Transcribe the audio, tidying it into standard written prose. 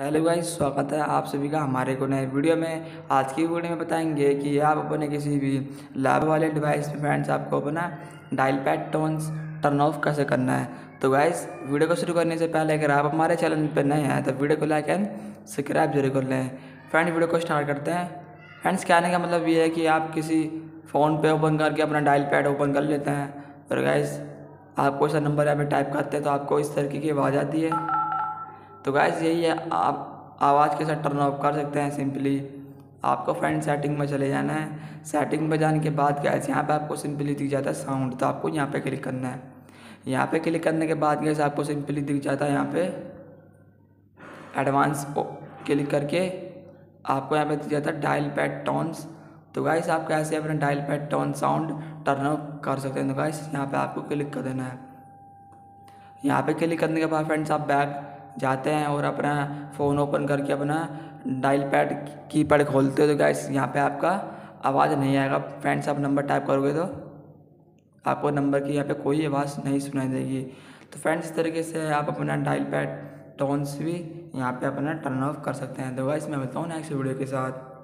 Hello guys, स्वागत है आप सभी का हमारे को नए वीडियो में। आज की वीडियो में बताएंगे कि आप अपने किसी भी लैब वाले डिवाइस में फ्रेंड्स आपको अपना dial pad tones turn off कैसे करना है। तो गाइस, वीडियो को शुरू करने से पहले अगर आप हमारे चैनल पर नए हैं तो वीडियो को लाइक एंड सब्सक्राइब जरूर कर लें। फ्रेंड्स, वीडियो को स्टार्ट करते हैं। फ्रेंड्स, कहने का मतलब ये है कि आप किसी फ़ोन पर ओपन करके अपना डायल पैड ओपन कर लेते हैं और गाइस आपको ऐसा नंबर यहाँ पर टाइप करते हैं तो आपको इस तरीके की आवाज़ आती है। तो गाइस, यही है, आप आवाज़ के साथ टर्न ऑफ कर सकते हैं। सिंपली आपको फ्रेंड सेटिंग में चले जाना है। सेटिंग में जाने के बाद गाइस यहाँ पे आपको सिंपली दिख जाता है साउंड, तो आपको यहाँ पे क्लिक करना है। यहाँ पे क्लिक करने के बाद गाइस आपको सिंपली दिख जाता है यहाँ पे एडवांस क्लिक करके आपको यहाँ पे दिख जाता है डायल पैड टोन्स। तो गाइस आप कैसे अपना dial pad tone sound turn off कर सकते हैं। तो गाइस यहाँ पर आपको क्लिक कर देना है। यहाँ पर क्लिक करने के बाद फ्रेंड्स आप बैक जाते हैं और अपना फ़ोन ओपन करके अपना डायल पैड कीपैड खोलते हो तो गाइस यहाँ पे आपका आवाज़ नहीं आएगा। फ्रेंड्स, आप नंबर टाइप करोगे तो आपको नंबर की यहाँ पे कोई आवाज़ नहीं सुनाई देगी। तो फ्रेंड्स, इस तरीके से आप अपना डायल पैड टोन्स भी यहाँ पे अपना टर्न ऑफ कर सकते हैं। तो गाइस, मैं मिलता हूँ नेक्स्ट वीडियो के साथ।